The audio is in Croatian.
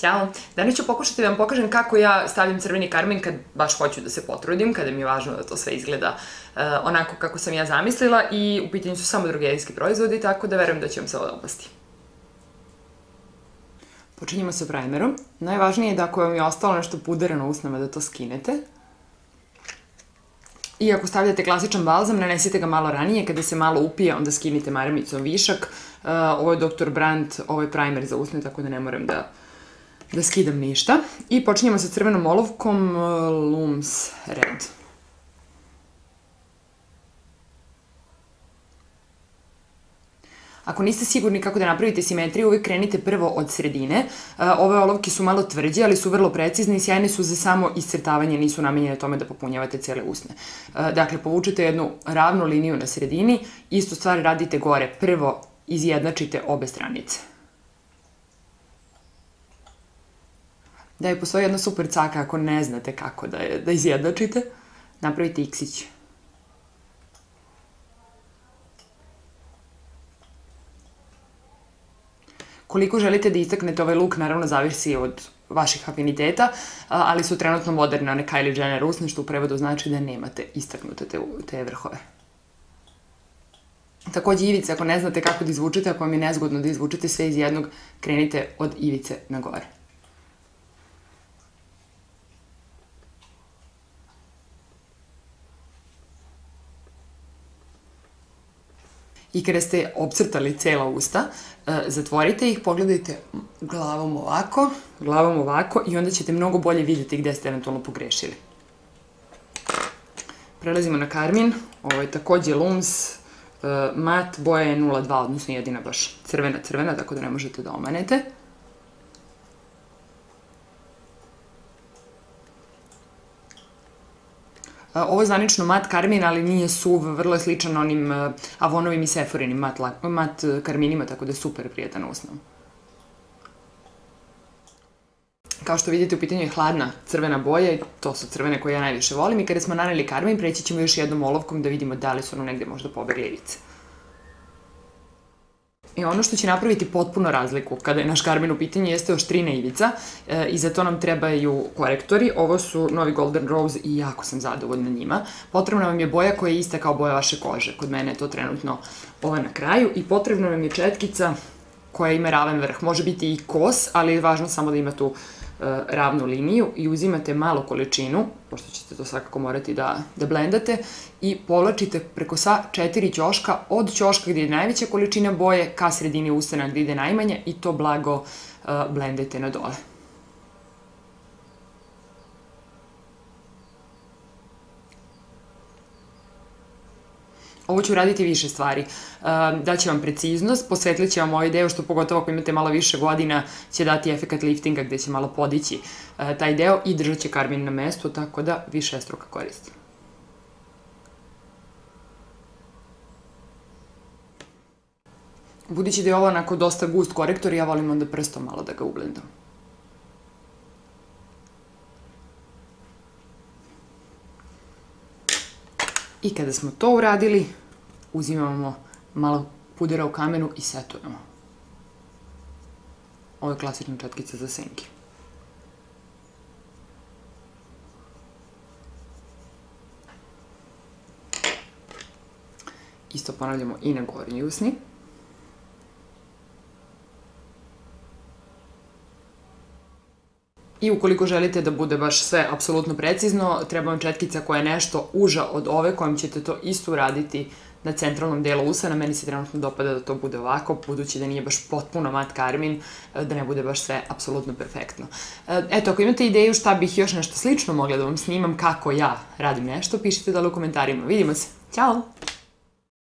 Ćao! Danas ću pokušati da vam pokažem kako ja stavljam crveni karmin kad baš hoću da se potrudim, kada mi je važno da to sve izgleda onako kako sam ja zamislila i u pitanju su samo drogerijski proizvodi, tako da verujem da će vam se ovo dopasti. Počinjemo sa primerom. Najvažnije je da ako vam je ostalo nešto puderano u usnama da to skinete. I ako stavljate klasičan balzam, nanesite ga malo ranije, kada se malo upije, onda skinite maramicom višak. Ovo je Dr. Brandt, ovo je primer za usne, tako da ne moram da skidam ništa. I počinjemo sa crvenom olovkom Llums Red. Ako niste sigurni kako da napravite simetriju, uvijek krenite prvo od sredine. Ove olovke su malo tvrđe, ali su vrlo precizne i sjajne su za samo iscrtavanje, nisu namenjene tome da popunjavate cele usne. Dakle, povučete jednu ravnu liniju na sredini, istu stvar radite gore. Prvo izjednačite obe stranice. Da je postoji jedna super caka ako ne znate kako da izjednačite, napravite iksić. Koliko želite da istaknete ovaj luk, naravno, zavisi od vaših afiniteta, ali su trenutno moderna one Kylie Jenner usne, što u prevodu znači da nemate istaknute te vrhove. Takođe, ivice, ako ne znate kako da izvučete, ako vam je nezgodno da izvučete sve iz jednog, krenite od ivice na gore. I kada ste opcrtali cela usta, zatvorite ih, pogledajte glavom ovako i onda ćete mnogo bolje vidjeti gde ste eventualno pogrešili. Prelazimo na karmin, ovo je takođe Llums, mat, boja je 02, odnosno jedina baš crvena, tako da ne možete da omanete. Ovo je zvanično mat karmin, ali nije suv, vrlo je sličan onim Avonovim i Sephorinim mat karminima, tako da je super prijatan usnom. Kao što vidite, u pitanju je hladna crvena boja i to su crvene koje ja najviše volim i kada smo naneli karmin, preći ćemo još jednom olovkom da vidimo da li su ono negde možda pobegle ivice. I ono što će napraviti potpuno razliku kada je naš karmin u pitanju jeste oštrina ivica i za to nam trebaju korektori. Ovo su novi Golden Rose i jako sam zadovoljna njima. Potrebna vam je boja koja je ista kao boja vaše kože. Kod mene je to trenutno ova na kraju i potrebna vam je četkica koja ima ravan vrh. Može biti i kos, ali je važno samo da ima tu ravnu liniju i uzimate malu količinu, pošto ćete to svakako morati da blendate, i povlačite preko sva 4 ćoška, od ćoška gdje je najveća količina boje ka sredini usana gdje ide najmanja i to blago blendajte na dole. Ovo ću raditi više stvari. Daće vam preciznost, posvetlit će vam ovaj deo, što pogotovo ako imate malo više godina će dati efekat liftinga gde će malo podići taj deo i držat će karmin na mestu, tako da višestruka korist. Budući da je ovo onako dosta gust korektor, ja volim onda prstom malo da ga ublendam. I kada smo to uradili, uzimamo malo pudera u kamenu i setujemo. Ovo je klasična četkica za senke. Isto ponavljamo i na gornji usni. I ukoliko želite da bude baš sve apsolutno precizno, treba vam četkica koja je nešto uža od ove kojom ćete to isto uraditi na centralnom delu usana. Meni se trenutno dopada da to bude ovako, budući da nije baš potpuno mat karmin, da ne bude baš sve apsolutno perfektno. Eto, ako imate ideju šta bih još nešto slično mogla da vam snimam, kako ja radim nešto, pišite dole u komentarima. Vidimo se. Ćao!